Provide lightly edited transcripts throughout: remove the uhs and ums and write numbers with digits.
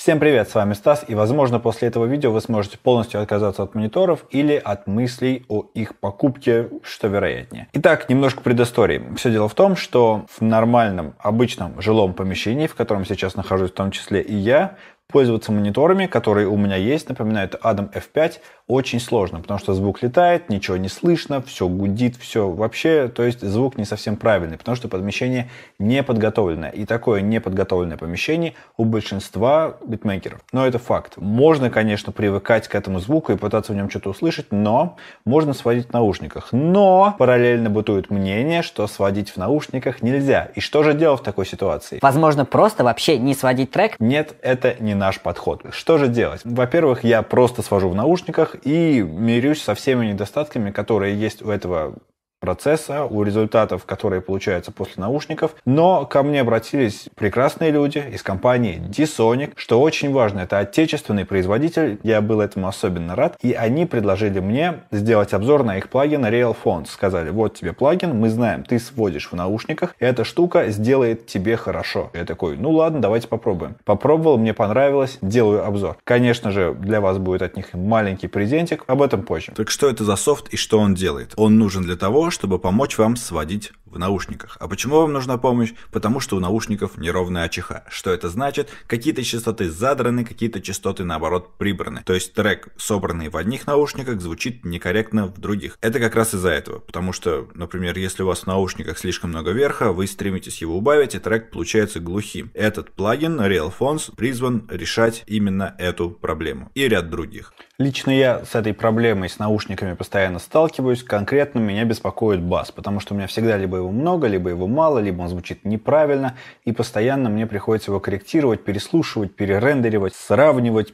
Всем привет, с вами Стас, и возможно после этого видео вы сможете полностью отказаться от мониторов или от мыслей о их покупке, что вероятнее. Итак, немножко предыстории. Все дело в том, что в нормальном, обычном жилом помещении, в котором сейчас нахожусь в том числе и я, пользоваться мониторами, которые у меня есть, напоминаю, это Adam F5, очень сложно, потому что звук летает, ничего не слышно, все гудит, все вообще, то есть звук не совсем правильный, потому что помещение не подготовленное. И такое неподготовленное помещение у большинства битмейкеров. Но это факт. Можно, конечно, привыкать к этому звуку и пытаться в нем что-то услышать, но можно сводить в наушниках. Но параллельно бытует мнение, что сводить в наушниках нельзя. И что же делать в такой ситуации? Возможно, просто вообще не сводить трек? Нет, это не наш подход. Что же делать? Во-первых, я просто свожу в наушниках и мирюсь со всеми недостатками, которые есть у этого процесса, у результатов, которые получаются после наушников. Но ко мне обратились прекрасные люди из компании dSONIQ, что очень важно, это отечественный производитель, я был этому особенно рад, и они предложили мне сделать обзор на их плагин Realphones. Сказали, вот тебе плагин, мы знаем, ты сводишь в наушниках, эта штука сделает тебе хорошо. Я такой, ну ладно, давайте попробуем. Попробовал, мне понравилось, делаю обзор. Конечно же, для вас будет от них маленький презентик, об этом позже. Так что это за софт и что он делает? Он нужен для того, чтобы помочь вам сводить в наушниках. А почему вам нужна помощь? Потому что у наушников неровная АЧХ. Что это значит? Какие-то частоты задраны, какие-то частоты наоборот прибраны. То есть трек, собранный в одних наушниках, звучит некорректно в других. Это как раз из-за этого. Потому что, например, если у вас в наушниках слишком много верха, вы стремитесь его убавить, и трек получается глухим. Этот плагин Realphones призван решать именно эту проблему. И ряд других. Лично я с этой проблемой с наушниками постоянно сталкиваюсь. Конкретно меня беспокоит бас, потому что у меня всегда либо его много, либо его мало, либо он звучит неправильно, и постоянно мне приходится его корректировать, переслушивать, перерендеривать, сравнивать,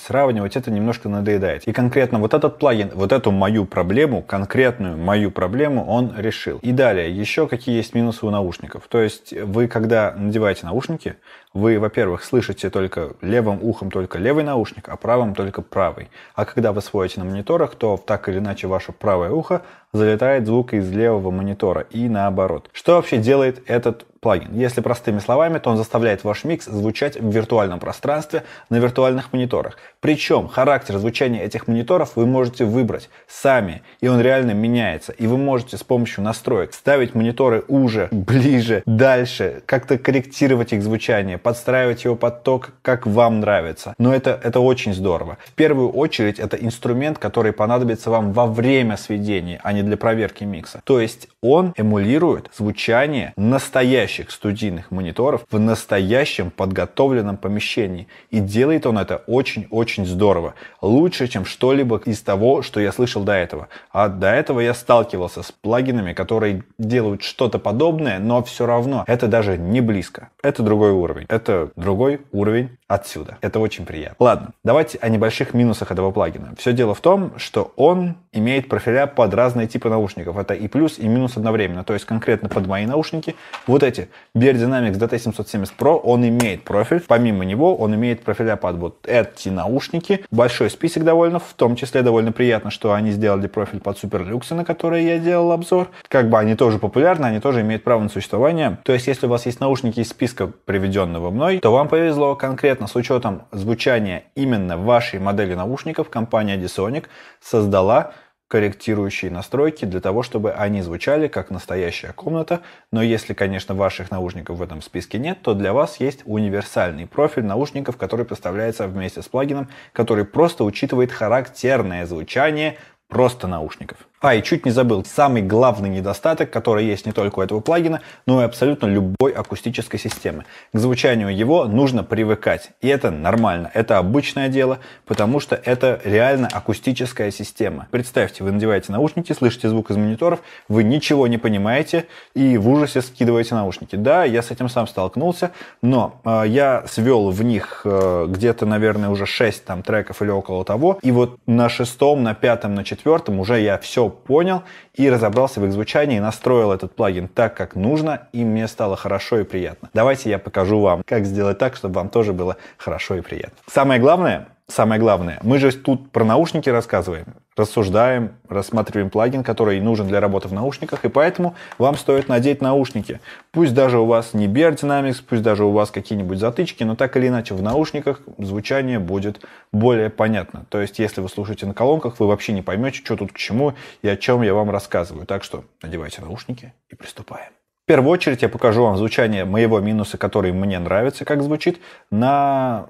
сравнивать. Это немножко надоедает. И конкретно вот этот плагин, вот эту мою проблему, конкретную мою проблему он решил. И далее, еще какие есть минусы у наушников. То есть вы, когда надеваете наушники, вы, во-первых, слышите только левым ухом только левый наушник, а правым только правый. А когда вы сводите на мониторах, то так или иначе ваше правое ухо залетает звук из левого монитора и наоборот. Что вообще делает этот плагин? Если простыми словами, то он заставляет ваш микс звучать в виртуальном пространстве на виртуальных мониторах. Причем характер звучания этих мониторов вы можете выбрать сами, и он реально меняется. И вы можете с помощью настроек ставить мониторы уже, ближе, дальше, как-то корректировать их звучание, подстраивать его под то, как вам нравится. Но это очень здорово. В первую очередь, это инструмент, который понадобится вам во время сведения, а не для проверки микса. То есть он эмулирует звучание настоящих студийных мониторов в настоящем подготовленном помещении. И делает он это очень-очень здорово. Лучше, чем что-либо из того, что я слышал до этого. А до этого я сталкивался с плагинами, которые делают что-то подобное, но все равно это даже не близко. Это другой уровень. Это другой уровень отсюда. Это очень приятно. Ладно, давайте о небольших минусах этого плагина. Все дело в том, что он имеет профиля под разные типы наушников. Это и плюс, и минус одновременно. То есть конкретно под мои наушники, вот эти Beyerdynamic DT770 Pro, он имеет профиль. Помимо него он имеет профиля под вот эти наушники. Большой список довольно, в том числе довольно приятно, что они сделали профиль под суперлюксы, на которые я делал обзор. Как бы они тоже популярны, они тоже имеют право на существование. То есть если у вас есть наушники из списка, приведенного мной, то вам повезло. Конкретно с учетом звучания именно вашей модели наушников компания dSONIQ создала корректирующие настройки для того, чтобы они звучали как настоящая комната. Но если, конечно, ваших наушников в этом списке нет, то для вас есть универсальный профиль наушников, который представляется вместе с плагином, который просто учитывает характерное звучание просто наушников. А, и чуть не забыл, самый главный недостаток, который есть не только у этого плагина, но и абсолютно любой акустической системы. К звучанию его нужно привыкать. И это нормально, это обычное дело, потому что это реально акустическая система. Представьте, вы надеваете наушники, слышите звук из мониторов, вы ничего не понимаете и в ужасе скидываете наушники. Да, я с этим сам столкнулся, но я свел в них где-то, наверное, уже 6 там, треков или около того, и вот на 6, на 5, на 4 уже я все понял и разобрался в их звучании, настроил этот плагин так, как нужно, и мне стало хорошо и приятно. Давайте я покажу вам, как сделать так, чтобы вам тоже было хорошо и приятно. Самое главное, мы же тут про наушники рассказываем, рассуждаем, рассматриваем плагин, который нужен для работы в наушниках, и поэтому вам стоит надеть наушники. Пусть даже у вас не Beyerdynamic, пусть даже у вас какие-нибудь затычки, но так или иначе в наушниках звучание будет более понятно. То есть, если вы слушаете на колонках, вы вообще не поймете, что тут к чему и о чем я вам рассказываю. Так что надевайте наушники и приступаем. В первую очередь я покажу вам звучание моего минуса, который мне нравится, как звучит, на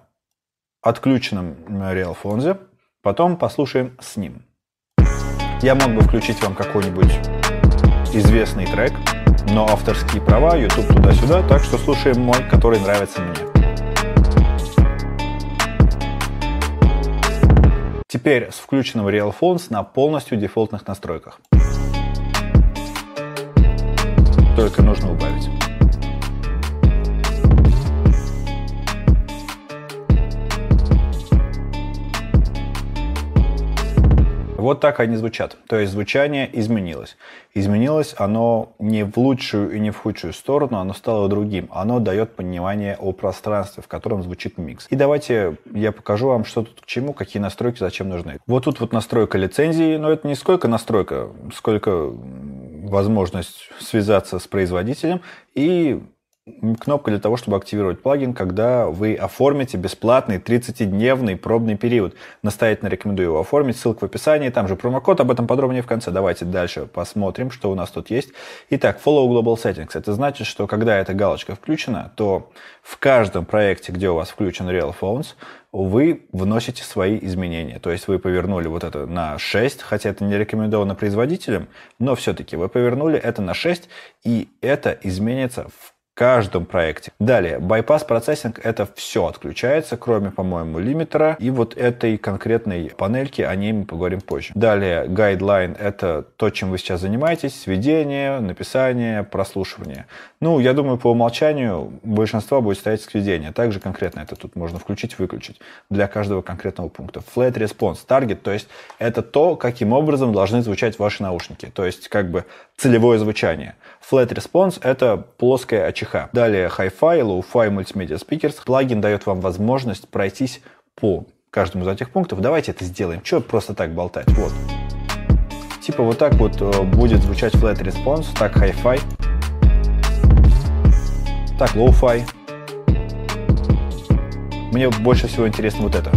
отключенном Realphones. Потом послушаем с ним. Я мог бы включить вам какой-нибудь известный трек, но авторские права, YouTube туда-сюда, так что слушаем мой, который нравится мне. Теперь с включенным Realphones на полностью дефолтных настройках. Только нужно убавить. Вот так они звучат. То есть звучание изменилось. Изменилось оно не в лучшую и не в худшую сторону, оно стало другим. Оно дает понимание о пространстве, в котором звучит микс. И давайте я покажу вам, что тут к чему, какие настройки, зачем нужны. Вот тут вот настройка лицензии, но это не сколько настройка, сколько возможность связаться с производителем и кнопка для того, чтобы активировать плагин, когда вы оформите бесплатный 30-дневный пробный период. Настоятельно рекомендую его оформить. Ссылка в описании, там же промокод, об этом подробнее в конце. Давайте дальше посмотрим, что у нас тут есть. Итак, Follow Global Settings. Это значит, что когда эта галочка включена, то в каждом проекте, где у вас включен Realphones, вы вносите свои изменения. То есть вы повернули вот это на 6, хотя это не рекомендовано производителям, но все-таки вы повернули это на 6, и это изменится в каждом проекте. Далее, bypass процессинг, это все отключается, кроме, по-моему, лимитера и вот этой конкретной панельки, о ней мы поговорим позже. Далее, guideline, это то, чем вы сейчас занимаетесь, сведение, написание, прослушивание. Ну, я думаю, по умолчанию большинство будет стоять сведение. Также конкретно это тут можно включить-выключить для каждого конкретного пункта. Flat response, target, то есть это то, каким образом должны звучать ваши наушники, то есть как бы целевое звучание. Flat response, это плоская очистка. Далее Hi-Fi, Low-Fi, Multimedia Speakers. Плагин дает вам возможность пройтись по каждому из этих пунктов. Давайте это сделаем. Чего просто так болтать? Вот. Типа вот так вот будет звучать Flat Response. Так Hi-Fi. Так Low-Fi. Мне больше всего интересно вот это.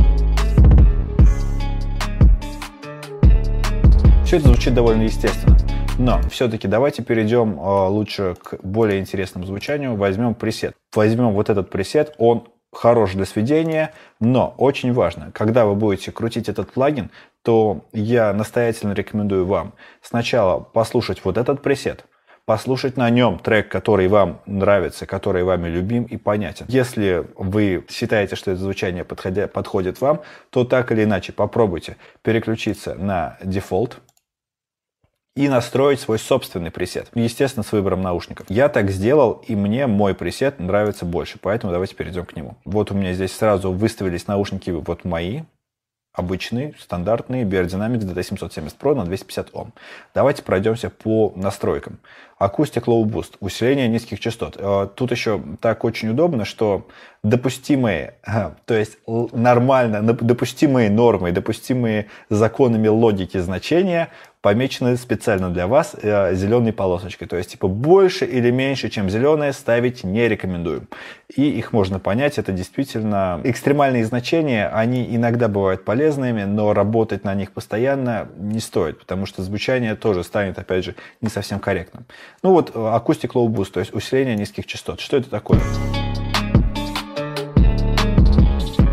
Все это звучит довольно естественно. Но все-таки давайте перейдем лучше к более интересному звучанию. Возьмем пресет. Возьмем вот этот пресет. Он хорош для сведения, но очень важно, когда вы будете крутить этот плагин, то я настоятельно рекомендую вам сначала послушать вот этот пресет, послушать на нем трек, который вам нравится, который вами любим и понятен. Если вы считаете, что это звучание подходит вам, то так или иначе попробуйте переключиться на дефолт и настроить свой собственный пресет. Естественно, с выбором наушников. Я так сделал, и мне мой пресет нравится больше, поэтому давайте перейдем к нему. Вот у меня здесь сразу выставились наушники вот мои, обычные, стандартные, Beyerdynamic DT770 Pro на 250 Ом. Давайте пройдемся по настройкам. Acoustic Low Boost, усиление низких частот. Тут еще так очень удобно, что допустимые, то есть нормально, допустимые нормы, допустимые законами логики значения помечены специально для вас зеленой полосочкой. То есть, типа, больше или меньше, чем зеленое, ставить не рекомендую. И их можно понять, это действительно экстремальные значения, они иногда бывают полезными, но работать на них постоянно не стоит, потому что звучание тоже станет, опять же, не совсем корректным. Ну вот, Acoustic Low Boost, то есть усиление низких частот. Что это такое?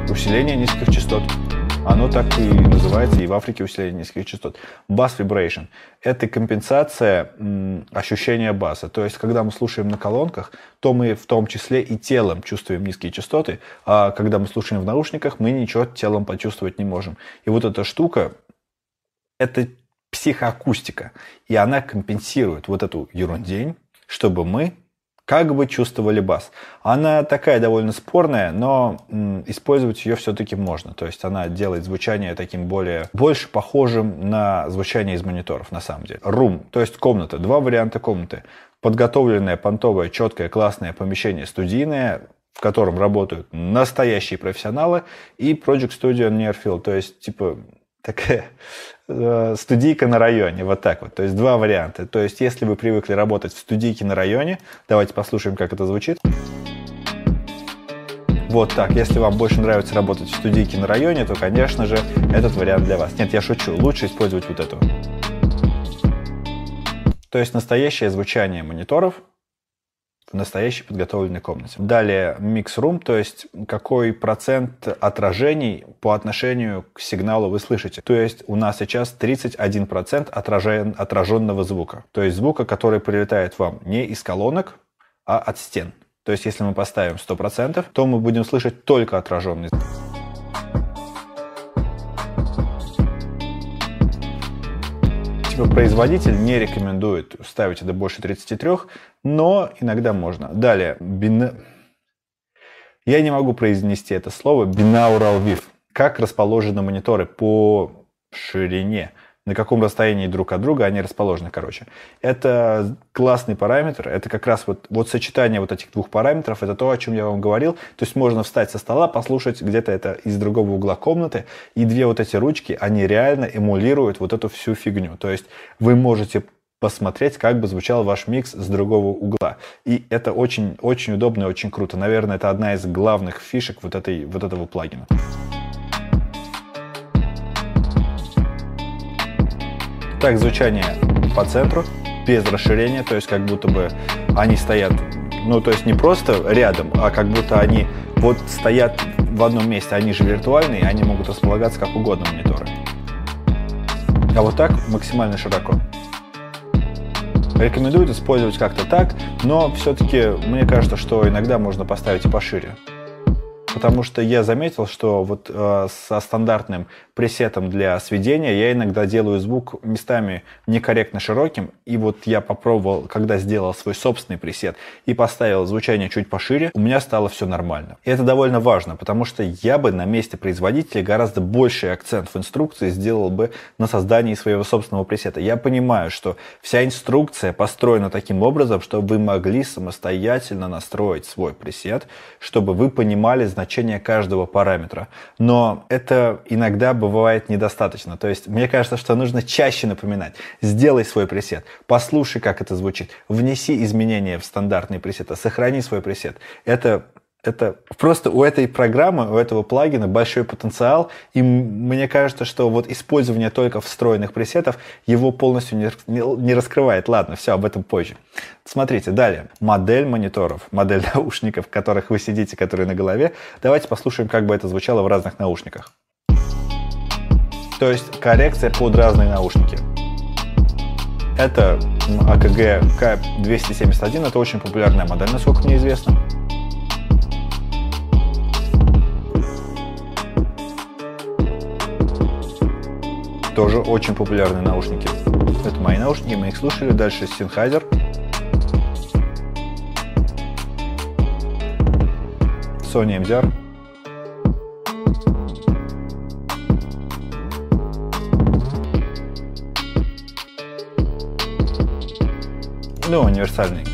Усиление низких частот. Оно так и называется, и в Африке усиление низких частот. Bass Vibration – это компенсация ощущения баса. То есть, когда мы слушаем на колонках, то мы в том числе и телом чувствуем низкие частоты, а когда мы слушаем в наушниках, мы ничего телом почувствовать не можем. И вот эта штука – это психоакустика, и она компенсирует вот эту ерундень, чтобы мы как бы чувствовали бас. Она такая довольно спорная, но использовать ее все-таки можно. То есть она делает звучание таким больше похожим на звучание из мониторов, на самом деле. Room, то есть комната. Два варианта комнаты. Подготовленное, понтовое, четкое, классное помещение, студийное, в котором работают настоящие профессионалы, и Project Studio Near Field, то есть типа такая студийка на районе, вот так вот. То есть два варианта. То есть если вы привыкли работать в студийке на районе, давайте послушаем, как это звучит. Вот так. Если вам больше нравится работать в студийке на районе, то, конечно же, этот вариант для вас. Нет, я шучу. Лучше использовать вот эту. То есть настоящее звучание мониторов в настоящей подготовленной комнате. Далее микс-рум, то есть какой процент отражений по отношению к сигналу вы слышите. То есть у нас сейчас 31% отраженного звука. То есть звука, который прилетает вам не из колонок, а от стен. То есть если мы поставим 100%, то мы будем слышать только отраженный звук. Производитель не рекомендует ставить это больше 33, но иногда можно. Далее, я не могу произнести это слово, binaural VIF. Как расположены мониторы по ширине, на каком расстоянии друг от друга они расположены, короче. Это классный параметр, это как раз вот сочетание вот этих двух параметров, это то, о чем я вам говорил. То есть можно встать со стола, послушать где-то это из другого угла комнаты, и две вот эти ручки, они реально эмулируют вот эту всю фигню. То есть вы можете посмотреть, как бы звучал ваш микс с другого угла. И это очень-очень удобно и очень круто. Наверное, это одна из главных фишек вот этого плагина. Так, звучание по центру, без расширения, то есть как будто бы они стоят, ну то есть не просто рядом, а как будто они вот стоят в одном месте, они же виртуальные, они могут располагаться как угодно мониторы. А вот так максимально широко. Рекомендуют использовать как-то так, но все-таки мне кажется, что иногда можно поставить и пошире. Потому что я заметил, что вот со стандартным пресетом для сведения я иногда делаю звук местами некорректно широким. И вот я попробовал, когда сделал свой собственный пресет и поставил звучание чуть пошире, у меня стало все нормально. И это довольно важно, потому что я бы на месте производителя гораздо больший акцент в инструкции сделал бы на создании своего собственного пресета. Я понимаю, что вся инструкция построена таким образом, что вы могли самостоятельно настроить свой пресет, чтобы вы понимали значение каждого параметра. Но это иногда бывает недостаточно. То есть мне кажется, что нужно чаще напоминать. Сделай свой пресет, послушай, как это звучит, внеси изменения в стандартные пресеты, сохрани свой пресет. Это просто у этой программы, у этого плагина большой потенциал, и мне кажется, что вот использование только встроенных пресетов его полностью не раскрывает. Ладно, все, об этом позже. Смотрите, далее. Модель мониторов, модель наушников, в которых вы сидите, которые на голове. Давайте послушаем, как бы это звучало в разных наушниках. То есть коррекция под разные наушники. Это AKG K271, это очень популярная модель, насколько мне известно. Тоже очень популярные наушники. Это мои наушники, мы их слушали. Дальше Sennheiser. Sony MDR. Ну, универсальный.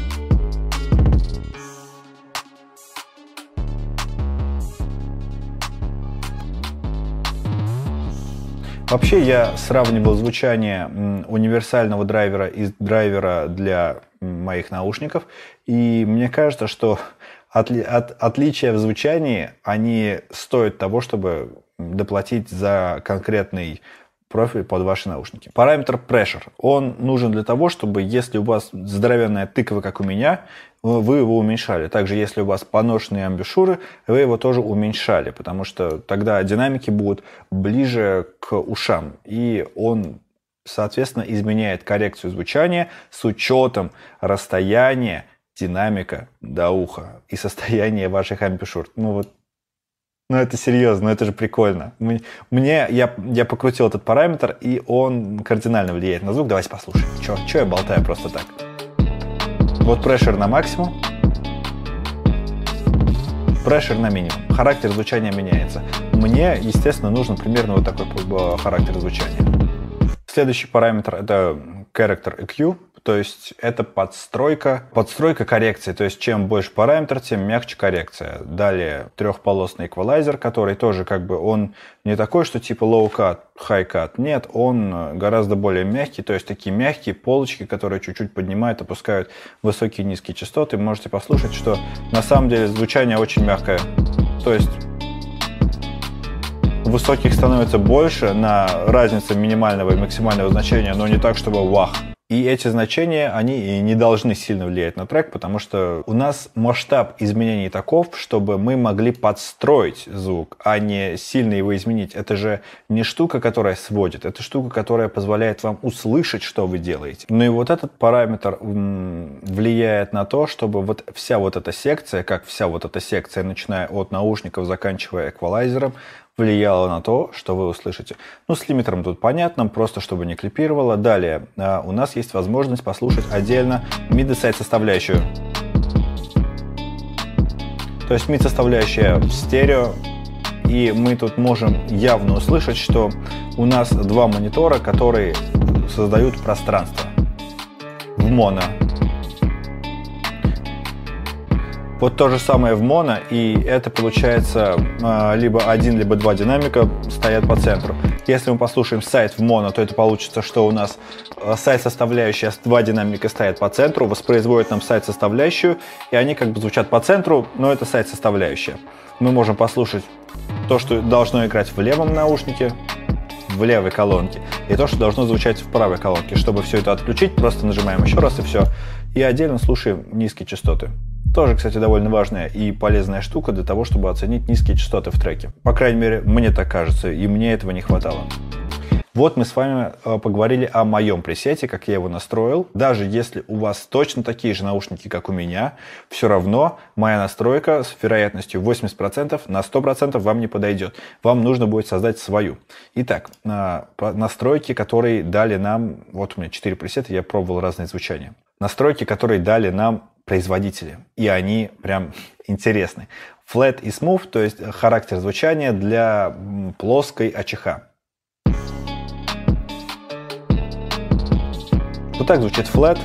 Вообще я сравнивал звучание универсального драйвера и драйвера для моих наушников, и мне кажется, что отличия в звучании, они стоят того, чтобы доплатить за конкретный профиль под ваши наушники. Параметр pressure. Он нужен для того, чтобы если у вас здоровенная тыква, как у меня, вы его уменьшали. Также если у вас поношенные амбушюры, вы его тоже уменьшали, потому что тогда динамики будут ближе к ушам. И он, соответственно, изменяет коррекцию звучания с учетом расстояния динамика до уха и состояния ваших амбушюр. Ну вот. Ну, это серьезно, это же прикольно. Я покрутил этот параметр, и он кардинально влияет на звук. Давайте послушаем. Че я болтаю просто так? Вот pressure на максимум. Pressure на минимум. Характер звучания меняется. Мне, естественно, нужен примерно вот такой характер звучания. Следующий параметр — это character EQ. то есть это подстройка коррекции, то есть чем больше параметр, тем мягче коррекция. Далее трехполосный эквалайзер, который тоже как бы он не такой, что типа low cut, high cut, нет, он гораздо более мягкий, то есть такие мягкие полочки, которые чуть-чуть поднимают, опускают высокие и низкие частоты. Можете послушать, что на самом деле звучание очень мягкое, то есть высоких становится больше на разнице минимального и максимального значения, но не так, чтобы вах. И эти значения, они и не должны сильно влиять на трек, потому что у нас масштаб изменений таков, чтобы мы могли подстроить звук, а не сильно его изменить. Это же не штука, которая сводит, это штука, которая позволяет вам услышать, что вы делаете. Ну и вот этот параметр влияет на то, чтобы вот вся вот эта секция, начиная от наушников, заканчивая эквалайзером, влияло на то, что вы услышите. Ну, с лимитером тут понятно, просто чтобы не клипировало. Далее у нас есть возможность послушать отдельно mid-side составляющую. То есть mid составляющая в стерео. И мы тут можем явно услышать, что у нас два монитора, которые создают пространство в моно. Вот то же самое в моно, и это получается либо один, либо два динамика стоят по центру. Если мы послушаем сайт в моно, то это получится, что у нас сайт-составляющая, два динамика стоят по центру, воспроизводит нам сайт-составляющую, и они как бы звучат по центру, но это сайт-составляющая. Мы можем послушать то, что должно играть в левом наушнике, в левой колонке, и то, что должно звучать в правой колонке. Чтобы все это отключить, просто нажимаем еще раз, и все. И отдельно слушаем низкие частоты. Тоже, кстати, довольно важная и полезная штука для того, чтобы оценить низкие частоты в треке. По крайней мере, мне так кажется, и мне этого не хватало. Вот мы с вами поговорили о моем пресете, как я его настроил. Даже если у вас точно такие же наушники, как у меня, все равно моя настройка с вероятностью 80% на 100% вам не подойдет. Вам нужно будет создать свою. Итак, настройки, которые дали нам... Вот у меня 4 пресета, я пробовал разные звучания. Настройки, которые дали нам производители. И они прям интересны. Flat и Smooth, то есть характер звучания для плоской АЧХ. Вот так звучит Flat.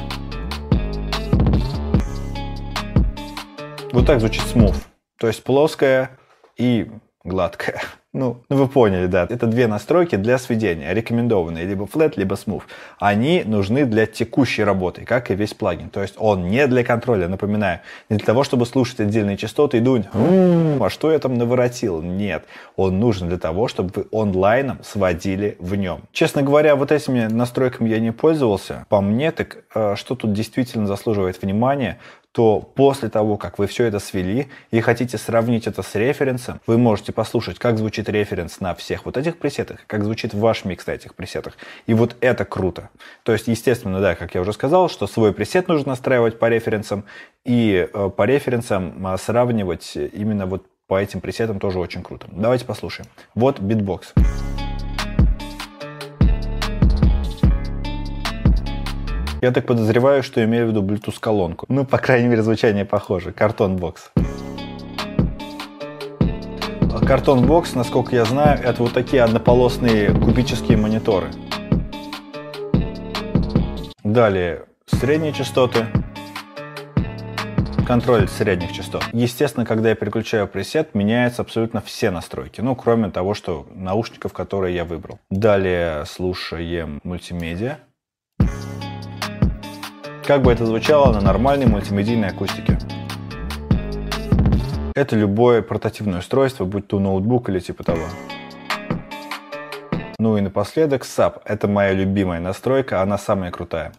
Вот так звучит Smooth. То есть плоская и гладкая. Ну, вы поняли, да. Это две настройки для сведения, рекомендованные, либо Flat, либо Smooth. Они нужны для текущей работы, как и весь плагин. То есть он не для контроля, напоминаю, не для того, чтобы слушать отдельные частоты и думать, а что я там наворотил? Нет, он нужен для того, чтобы вы онлайном сводили в нем. Честно говоря, вот этими настройками я не пользовался. По мне, так что тут действительно заслуживает внимания, то после того, как вы все это свели и хотите сравнить это с референсом, вы можете послушать, как звучит референс на всех вот этих пресетах, как звучит ваш микс на этих пресетах. И вот это круто. То есть, естественно, да, как я уже сказал, что свой пресет нужно настраивать по референсам, и по референсам сравнивать именно вот по этим пресетам тоже очень круто. Давайте послушаем. Вот битбокс. Я так подозреваю, что имею в виду Bluetooth-колонку. Ну, по крайней мере, звучание похоже. Картон-бокс. Картон-бокс, насколько я знаю, это вот такие однополосные кубические мониторы. Далее, средние частоты. Контроль средних частот. Естественно, когда я переключаю пресет, меняются абсолютно все настройки. Ну, кроме того, что наушников, которые я выбрал. Далее слушаем мультимедиа. Как бы это звучало на нормальной мультимедийной акустике. Это любое портативное устройство, будь то ноутбук или типа того. Ну и напоследок SAP. Это моя любимая настройка, она самая крутая.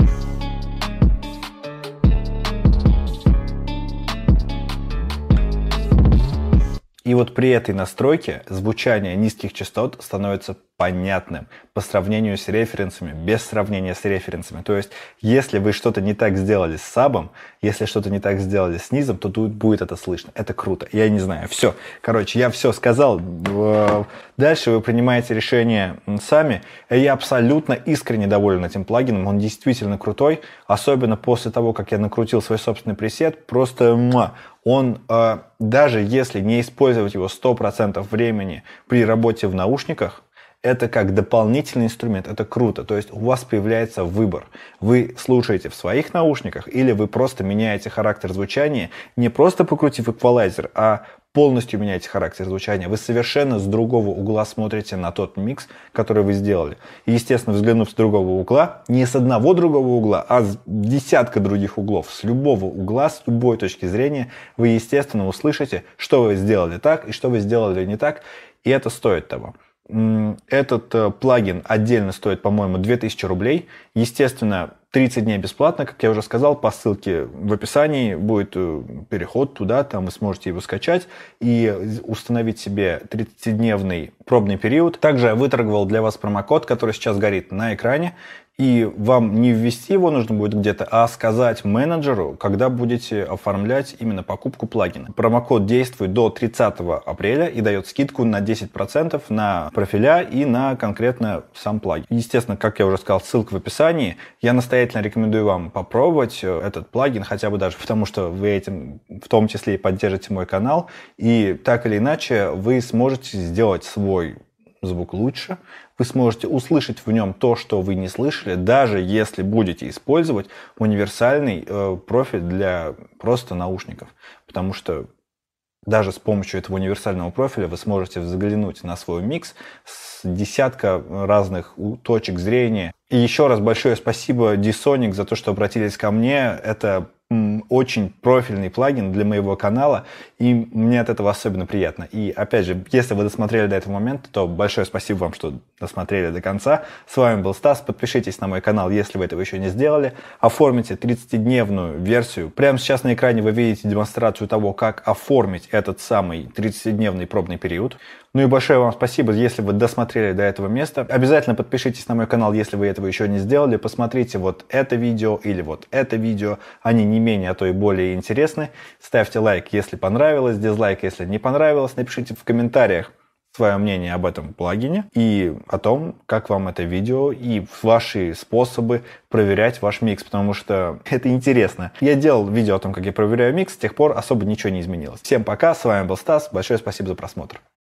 И вот при этой настройке звучание низких частот становится понятным по сравнению с референсами, без сравнения с референсами. То есть, если вы что-то не так сделали с сабом, если что-то не так сделали с низом, то тут будет это слышно. Это круто. Я не знаю. Все. Короче, я все сказал. Дальше вы принимаете решение сами. Я абсолютно искренне доволен этим плагином. Он действительно крутой. Особенно после того, как я накрутил свой собственный пресет. Просто... Он, даже если не использовать его 100% времени при работе в наушниках, это как дополнительный инструмент, это круто, то есть у вас появляется выбор. Вы слушаете в своих наушниках или вы просто меняете характер звучания, не просто покрутив эквалайзер, а полностью меняете характер звучания. Вы совершенно с другого угла смотрите на тот микс, который вы сделали. И, естественно, взглянув с другого угла, не с одного другого угла, а с десятка других углов, с любого угла, с любой точки зрения, вы, естественно, услышите, что вы сделали так и что вы сделали не так, и это стоит того. Этот плагин отдельно стоит, по-моему, 2000 рублей. Естественно, 30 дней бесплатно, как я уже сказал, по ссылке в описании будет переход туда, там вы сможете его скачать и установить себе 30-дневный пробный период. Также я выторговал для вас промокод, который сейчас горит на экране, и вам не ввести его нужно будет где-то, а сказать менеджеру, когда будете оформлять именно покупку плагина. Промокод действует до 30 апреля и дает скидку на 10% на профиля и на конкретно сам плагин. Естественно, как я уже сказал, ссылка в описании. Я настоятельно рекомендую вам попробовать этот плагин, хотя бы даже потому, что вы этим в том числе и поддержите мой канал, и так или иначе вы сможете сделать свой звук лучше, вы сможете услышать в нем то, что вы не слышали, даже если будете использовать универсальный профиль для просто наушников, потому что даже с помощью этого универсального профиля вы сможете взглянуть на свой микс с десятка разных точек зрения. И еще раз большое спасибо dSONIQ за то, что обратились ко мне. Это очень профильный плагин для моего канала, и мне от этого особенно приятно. И опять же, если вы досмотрели до этого момента, то большое спасибо вам, что досмотрели до конца. С вами был Стас, подпишитесь на мой канал, если вы этого еще не сделали. Оформите 30-дневную версию. Прямо сейчас на экране вы видите демонстрацию того, как оформить этот самый 30-дневный пробный период. Ну и большое вам спасибо, если вы досмотрели до этого места. Обязательно подпишитесь на мой канал, если вы этого еще не сделали. Посмотрите вот это видео или вот это видео. Они не менее, а то и более интересны. Ставьте лайк, если понравилось, дизлайк, если не понравилось. Напишите в комментариях свое мнение об этом плагине и о том, как вам это видео и ваши способы проверять ваш микс, потому что это интересно. Я делал видео о том, как я проверяю микс, с тех пор особо ничего не изменилось. Всем пока, с вами был Стас, большое спасибо за просмотр.